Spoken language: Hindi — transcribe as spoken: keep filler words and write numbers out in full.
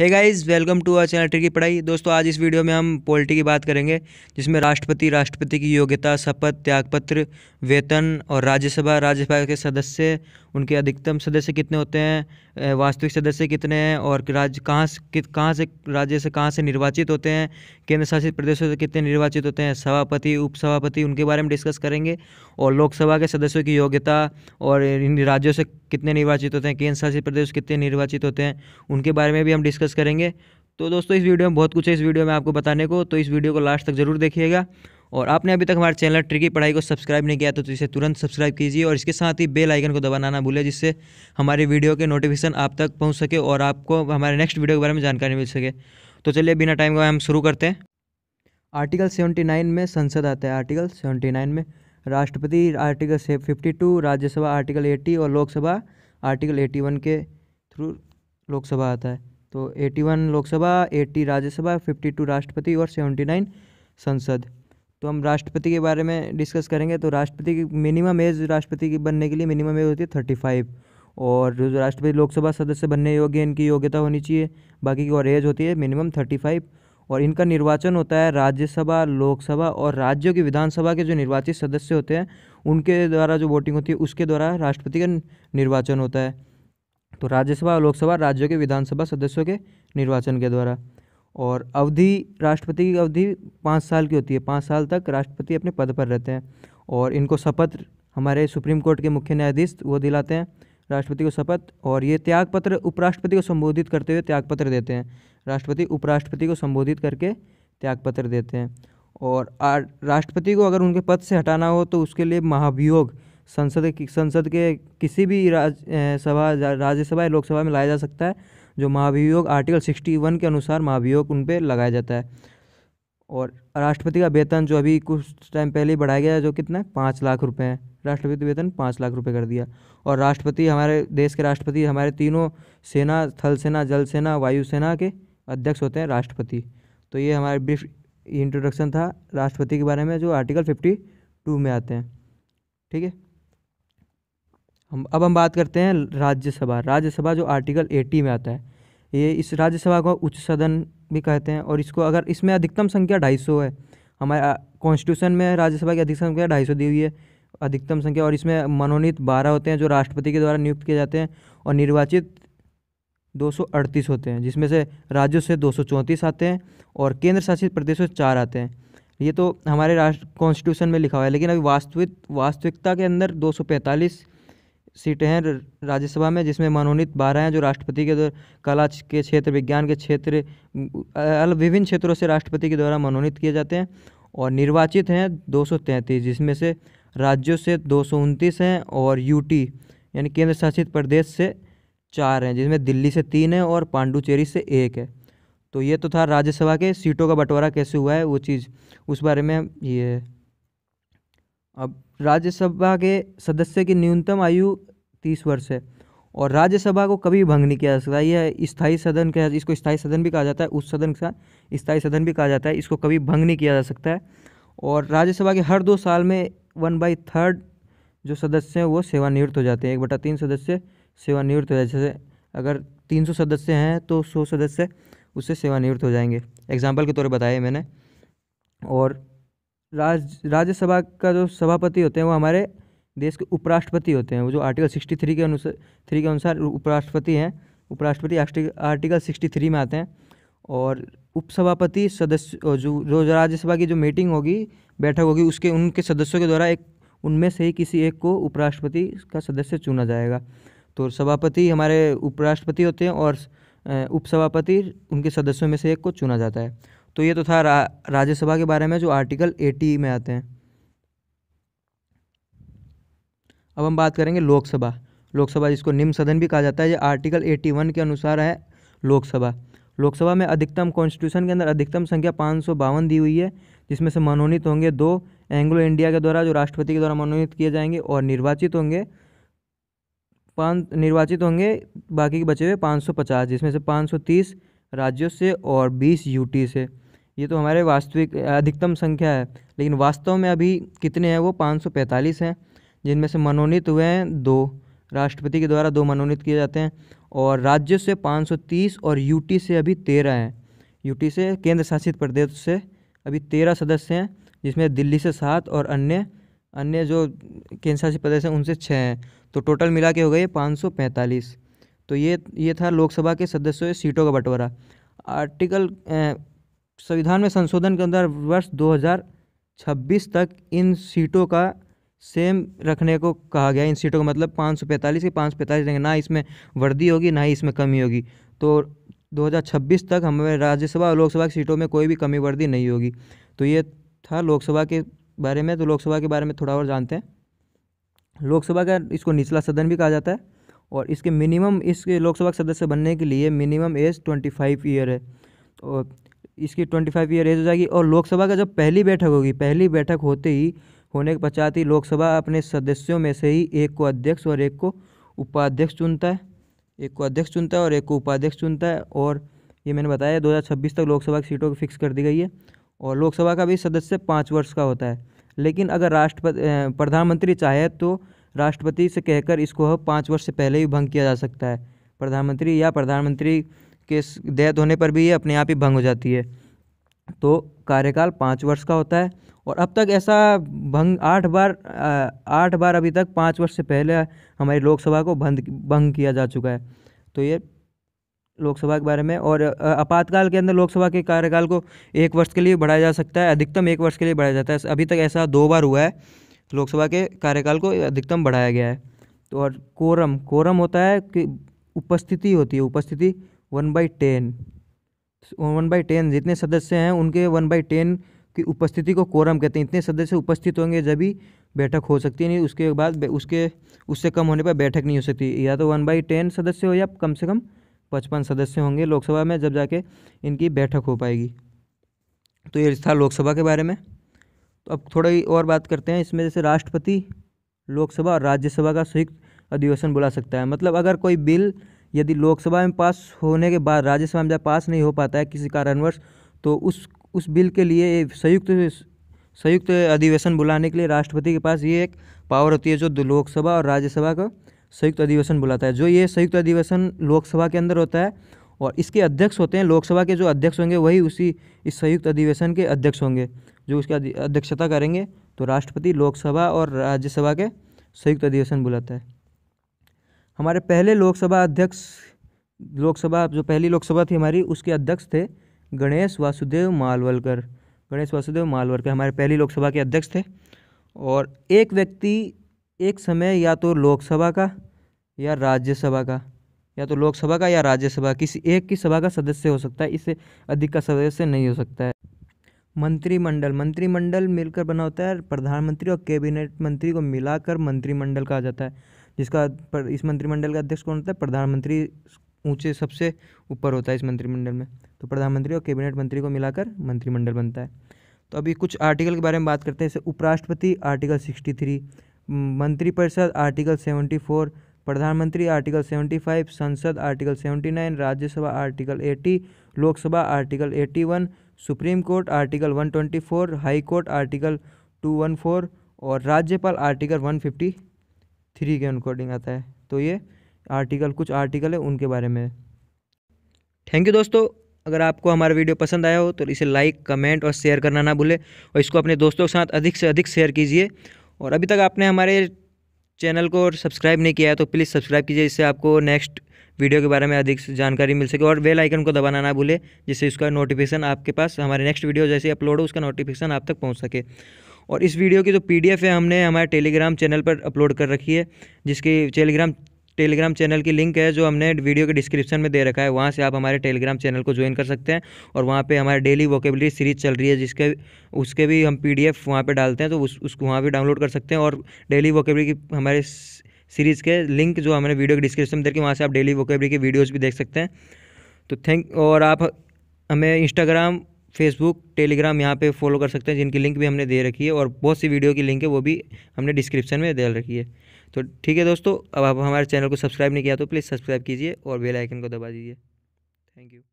Hey guys, welcome to our channel tricky पढ़ाई। दोस्तों, आज इस वीडियो में हम पॉलिटी की बात करेंगे, जिसमें राष्ट्रपति राष्ट्रपति की योग्यता, शपथ, त्यागपत्र, वेतन और राज्यसभा राज्यसभा के सदस्य, उनके अधिकतम सदस्य कितने होते हैं, वास्तविक सदस्य कितने हैं और राज्य कहाँ से कहाँ से राज्य से कहाँ से निर्वाचित होते हैं, केंद्र शासित प्रदेशों से कितने निर्वाचित होते हैं, सभापति, उपसभापति, उनके बारे में डिस्कस करेंगे। और लोकसभा के सदस्यों की योग्यता और इन राज्यों से कितने निर्वाचित होते हैं, केंद्र शासित प्रदेश कितने निर्वाचित होते हैं, उनके बारे में भी हम डिस्कस करेंगे। तो दोस्तों, इस वीडियो में बहुत कुछ है इस वीडियो में आपको बताने को, तो इस वीडियो को लास्ट तक जरूर देखिएगा। और आपने अभी तक हमारे चैनल ट्रिकी पढ़ाई को सब्सक्राइब नहीं किया तो इसे तुरंत सब्सक्राइब कीजिए और इसके साथ ही बेल आइकन को दबाना ना भूलें, जिससे हमारे वीडियो के नोटिफिकेशन आप तक पहुँच सके और आपको हमारे नेक्स्ट वीडियो के बारे में जानकारी मिल सके। तो चलिए, बिना टाइम गवाए हम शुरू करते हैं। आर्टिकल सेवेंटी नाइन में संसद आता है। आर्टिकल सेवेंटी नाइन में राष्ट्रपति article fifty to, Rajya Sabha article eighty और लोकसभा आर्टिकल एटी वन के थ्रू लोकसभा आता है। तो eighty one Lok Sabha, eighty Rajya Sabha, fifty to राष्ट्रपति और सेवेंटी नाइन संसद। तो हम राष्ट्रपति के बारे में डिस्कस करेंगे। तो राष्ट्रपति की मिनिमम एज, राष्ट्रपति की बनने के लिए मिनिमम एज होती है थर्टी फाइव, और जो राष्ट्रपति लोकसभा सदस्य बनने योग्य इनकी योग्यता होनी चाहिए, बाकी की और एज होती है मिनिमम थर्टी फाइव। और इनका निर्वाचन होता है राज्यसभा, लोकसभा और राज्यों की विधानसभा के जो निर्वाचित सदस्य होते हैं उनके द्वारा जो वोटिंग होती है उसके द्वारा राष्ट्रपति का निर्वाचन होता है। तो राज्यसभा और लोकसभा, राज्यों के विधानसभा सदस्यों के निर्वाचन के द्वारा। और अवधि, राष्ट्रपति की अवधि पाँच साल की होती है। पाँच साल तक राष्ट्रपति अपने पद पर रहते हैं। और इनको शपथ हमारे सुप्रीम कोर्ट के मुख्य न्यायाधीश वो दिलाते हैं, राष्ट्रपति को शपथ। और ये त्यागपत्र उपराष्ट्रपति को संबोधित करते हुए त्यागपत्र देते हैं। राष्ट्रपति उपराष्ट्रपति को संबोधित करके त्यागपत्र देते हैं। और राष्ट्रपति को अगर उनके पद से हटाना हो तो उसके लिए महाभियोग संसद संसद के किसी भी राज्यसभा राज्यसभा या लोकसभा में लाया जा सकता है। जो महाभियोग आर्टिकल सिक्सटी वन के अनुसार महाभियोग उन पर लगाया जाता है। और राष्ट्रपति का वेतन जो अभी कुछ टाइम पहले बढ़ाया गया है, जो कितना पाँच लाख रुपए है, राष्ट्रपति वेतन पाँच लाख रुपए कर दिया। और राष्ट्रपति, हमारे देश के राष्ट्रपति हमारे तीनों सेना, थल सेना, जल सेना, वायु सेना के अध्यक्ष होते हैं राष्ट्रपति। तो ये हमारे ब्रीफ इंट्रोडक्शन था राष्ट्रपति के बारे में, जो आर्टिकल फिफ्टी टू में आते हैं। ठीक है, हम अब हम बात करते हैं राज्यसभा। राज्यसभा जो आर्टिकल एटी में आता है, ये इस राज्यसभा को उच्च सदन भी कहते हैं। और इसको अगर इसमें अधिकतम संख्या ढाई सौ है, हमारे कॉन्स्टिट्यूशन में राज्यसभा की अधिकतम संख्या ढाई सौ दी हुई है, अधिकतम संख्या। और इसमें मनोनीत बारह होते हैं जो राष्ट्रपति के द्वारा नियुक्त किए जाते हैं, और निर्वाचित दो सौ अड़तीस होते हैं, जिसमें से राज्यों से दो सौ चौंतीस आते हैं और केंद्र शासित प्रदेशों से चार आते हैं। ये तो हमारे राष्ट्र कॉन्स्टिट्यूशन में लिखा हुआ है, लेकिन अभी वास्तविक वास्तविकता के अंदर दो सौ पैंतालीस सीटें हैं राज्यसभा में, जिसमें मनोनीत बारह हैं जो राष्ट्रपति के द्वारा कला के क्षेत्र, विज्ञान के क्षेत्र, विभिन्न क्षेत्रों से राष्ट्रपति के द्वारा मनोनीत किए जाते हैं। और निर्वाचित हैं दो सौ तैंतीस, जिसमें से राज्यों से दो सौ उनतीस हैं और यूटी यानी केंद्र शासित प्रदेश से चार हैं, जिसमें दिल्ली से तीन है और पांडुचेरी से एक है। तो ये तो था राज्यसभा के सीटों का बंटवारा कैसे हुआ है, वो चीज़ उस बारे में ये है। अब राज्यसभा के सदस्य की न्यूनतम आयु तीस वर्ष है। और राज्यसभा को कभी भंग नहीं किया जा सकता। यह स्थायी सदन का, इसको स्थायी सदन भी कहा जाता है, उस सदन का स्थायी सदन भी कहा जाता है। इसको कभी भंग नहीं किया जा सकता है। और राज्यसभा के हर दो साल में वन बाई थर्ड जो सदस्य हैं वो सेवानिवृत्त हो जाते हैं। एक बटा तीन सदस्य सेवानिवृत्त हो जाते हैं। जैसे अगर तीन सौ सदस्य हैं तो सौ सदस्य उससे सेवानिवृत्त हो जाएंगे, एग्जाम्पल के तौर पर बताया मैंने। और राज राज्यसभा का जो सभापति होते हैं वो हमारे देश के उपराष्ट्रपति होते हैं। वो जो आर्टिकल सिक्सटी थ्री के अनुसार थ्री के अनुसार उपराष्ट्रपति हैं, उपराष्ट्रपति आर्टिकल सिक्सटी थ्री में आते हैं। और उपसभापति सदस्य जो रोज राज्यसभा की जो मीटिंग होगी, बैठक होगी, उसके उनके सदस्यों के द्वारा एक उनमें से ही किसी एक को उपराष्ट्रपति का सदस्य चुना जाएगा। तो सभापति हमारे उपराष्ट्रपति होते हैं और उपसभापति उनके सदस्यों में से एक को चुना जाता है। तो ये तो था रा, राज्यसभा के बारे में जो आर्टिकल एटी में आते हैं। अब हम बात करेंगे लोकसभा। लोकसभा जिसको निम्न सदन भी कहा जाता है, ये आर्टिकल एटी वन के अनुसार है लोकसभा। लोकसभा में अधिकतम, कॉन्स्टिट्यूशन के अंदर अधिकतम संख्या पाँच सौ बावन दी हुई है, जिसमें से मनोनीत होंगे दो एंग्लो इंडिया के द्वारा जो राष्ट्रपति के द्वारा मनोनीत किए जाएंगे, और निर्वाचित होंगे पाँच निर्वाचित होंगे बाकी के बचे हुए पाँच सौ पचास, जिसमें से पाँच सौ तीस राज्यों से और बीस यूटी से। ये तो हमारे वास्तविक अधिकतम संख्या है, लेकिन वास्तव में अभी कितने हैं वो पाँच सौ पैंतालीस हैं, जिनमें से मनोनीत हुए हैं दो, राष्ट्रपति के द्वारा दो मनोनीत किए जाते हैं। और राज्य से पाँच सौ तीस और यूटी से अभी तेरह हैं। यूटी से केंद्र शासित प्रदेश से अभी तेरह सदस्य हैं, जिसमें दिल्ली से सात और अन्य अन्य जो केंद्र शासित प्रदेश हैं उनसे छः हैं। तो टोटल मिला के हो गए पाँच सौ पैंतालीस। तो ये ये था लोकसभा के सदस्यों की सीटों का बंटवारा। आर्टिकल संविधान में संशोधन के अंदर वर्ष दो हज़ार छब्बीस तक इन सीटों का सेम रखने को कहा गया। इन सीटों का मतलब पाँच सौ पैंतालीस के पाँच सौ पैंतालीस रहेंगे, ना इसमें वृद्धि होगी ना ही इसमें कमी होगी। तो दो हज़ार छब्बीस तक हमें राज्यसभा और लोकसभा की सीटों में कोई भी कमी वृद्धि नहीं होगी। तो ये था लोकसभा के बारे में। तो लोकसभा के बारे में थोड़ा और जानते हैं। लोकसभा का इसको निचला सदन भी कहा जाता है और इसके मिनिमम इसके लोकसभा के सदस्य बनने के लिए मिनिमम एज पच्चीस ईयर है। तो इसकी पच्चीस ईयर एज हो जाएगी। और लोकसभा का जब पहली बैठक होगी, पहली बैठक होते ही होने के पश्चात ही लोकसभा अपने सदस्यों में से ही एक को अध्यक्ष और एक को उपाध्यक्ष चुनता है एक को अध्यक्ष चुनता है और एक को उपाध्यक्ष चुनता है। और ये मैंने बताया दो हज़ार छब्बीस तक लोकसभा की सीटों को फिक्स कर दी गई है। और लोकसभा का भी सदस्य पाँच वर्ष का होता है, लेकिन अगर राष्ट्रपति प्रधानमंत्री चाहे तो राष्ट्रपति से कहकर इसको पाँच वर्ष से पहले ही भंग किया जा सकता है। प्रधानमंत्री या प्रधानमंत्री के देयत होने पर भी ये अपने आप ही भंग हो जाती है। तो कार्यकाल पाँच वर्ष का होता है। और अब तक ऐसा भंग आठ बार आठ बार अभी तक पाँच वर्ष से पहले हमारी लोकसभा को भंग भंग किया जा चुका है। तो ये लोकसभा के बारे में। और आपातकाल के अंदर लोकसभा के कार्यकाल को एक वर्ष के लिए बढ़ाया जा सकता है, अधिकतम एक वर्ष के लिए बढ़ाया जाता है। अभी तक ऐसा दो बार हुआ है, लोकसभा के कार्यकाल को अधिकतम बढ़ाया गया है। तो और कोरम कोरम होता है कि उपस्थिति होती है, उपस्थिति one by ten one by ten जितने सदस्य हैं उनके वन बाई टेन की उपस्थिति को कोरम कहते हैं। इतने सदस्य उपस्थित होंगे जब ही बैठक हो सकती है, नहीं उसके बाद उसके उससे कम होने पर बैठक नहीं हो सकती। या तो वन बाई टेन सदस्य हो या कम से कम पचपन सदस्य होंगे लोकसभा में, जब जाके इनकी बैठक हो पाएगी। तो ये था लोकसभा के बारे में। तो अब थोड़ा ही और बात करते हैं इसमें। जैसे राष्ट्रपति लोकसभा और राज्यसभा का संयुक्त अधिवेशन बुला सकता है। मतलब अगर कोई बिल यदि लोकसभा में पास होने के बाद राज्यसभा में जब पास नहीं हो पाता है किसी कारणवश, तो उस उस बिल के लिए संयुक्त संयुक्त अधिवेशन बुलाने के लिए राष्ट्रपति के पास ये एक पावर होती है जो लोकसभा और राज्यसभा का संयुक्त अधिवेशन बुलाता है। जो ये संयुक्त अधिवेशन लोकसभा के अंदर होता है और इसके अध्यक्ष होते हैं, लोकसभा के जो अध्यक्ष होंगे वही उसी इस संयुक्त अधिवेशन के अध्यक्ष होंगे जो उसकी अध्यक्षता करेंगे। तो राष्ट्रपति लोकसभा और राज्यसभा के संयुक्त अधिवेशन बुलाता है। हमारे पहले लोकसभा अध्यक्ष लोकसभा जो पहली लोकसभा थी हमारी, उसके अध्यक्ष थे गणेश वासुदेव मालवलकर। गणेश वासुदेव मालवलकर हमारे पहली लोकसभा के अध्यक्ष थे। और एक व्यक्ति एक समय या तो लोकसभा का या राज्यसभा का या तो लोकसभा का या राज्यसभा किसी एक की सभा का सदस्य हो सकता है, इससे अधिक का सदस्य नहीं हो सकता है। मंत्रिमंडल मंत्रिमंडल मिलकर बना होता है। प्रधानमंत्री और कैबिनेट मंत्री को मिलाकर मंत्रिमंडल कहा जाता है, जिसका पर इस मंत्रिमंडल का अध्यक्ष कौन होता है? प्रधानमंत्री ऊंचे सबसे ऊपर होता है इस मंत्रिमंडल में। तो प्रधानमंत्री और कैबिनेट मंत्री को मिलाकर मंत्रिमंडल बनता है। तो अभी कुछ आर्टिकल के बारे में बात करते हैं। जैसे उपराष्ट्रपति आर्टिकल सिक्सटी थ्री मंत्रिपरिषद आर्टिकल सेवेंटी फोर, प्रधानमंत्री आर्टिकल सेवेंटी फाइव, संसद article seventy nine, Rajya Sabha article अस्सी, लोकसभा आर्टिकल इक्यासी, सुप्रीम कोर्ट आर्टिकल एक सौ चौबीस, हाई कोर्ट आर्टिकल दो सौ चौदह और राज्यपाल आर्टिकल एक सौ तिरेपन के अकॉर्डिंग आता है। तो ये आर्टिकल कुछ आर्टिकल है उनके बारे में। थैंक यू दोस्तों। अगर आपको हमारा वीडियो पसंद आया हो तो इसे लाइक, कमेंट और शेयर करना ना भूलें और इसको अपने दोस्तों के साथ अधिक से अधिक शेयर कीजिए। और अभी तक आपने हमारे चैनल को सब्सक्राइब नहीं किया है तो प्लीज़ सब्सक्राइब कीजिए, जिससे आपको नेक्स्ट वीडियो के बारे में अधिक जानकारी मिल सके। और बेल आइकन को दबाना ना भूले, जिससे इसका नोटिफिकेशन आपके पास हमारे नेक्स्ट वीडियो जैसे अपलोड हो उसका नोटिफिकेशन आप तक पहुंच सके। और इस वीडियो की जो पीडीएफ है हमने हमारे टेलीग्राम चैनल पर अपलोड कर रखी है, जिसकी टेलीग्राम टेलीग्राम चैनल की लिंक है जो हमने वीडियो के डिस्क्रिप्शन में दे रखा है। वहाँ से आप हमारे टेलीग्राम चैनल को ज्वाइन कर सकते हैं। और वहाँ पे हमारे डेली वोकेबलरी सीरीज चल रही है, जिसके उसके भी हम पीडीएफ वहाँ पे डालते हैं, तो उस उसको वहाँ भी डाउनलोड कर सकते हैं। और डेली वोकेबलरी की हमारे सीरीज़ के लिंक जो हमने वीडियो के डिस्क्रिप्शन में दे रखी है, वहाँ से आप डेली वोकेबलरी की वीडियोज़ भी देख सकते हैं। तो थैंक और आप हमें इंस्टाग्राम, फेसबुक, टेलीग्राम यहाँ पर फॉलो कर सकते हैं, जिनकी लिंक भी हमने दे रखी है। और बहुत सी वीडियो की लिंक है वो भी हमने डिस्क्रिप्शन में दे रखी है। तो ठीक है दोस्तों, अब आप हमारे चैनल को सब्सक्राइब नहीं किया तो प्लीज़ सब्सक्राइब कीजिए और बेल आइकन को दबा दीजिए। Thank you.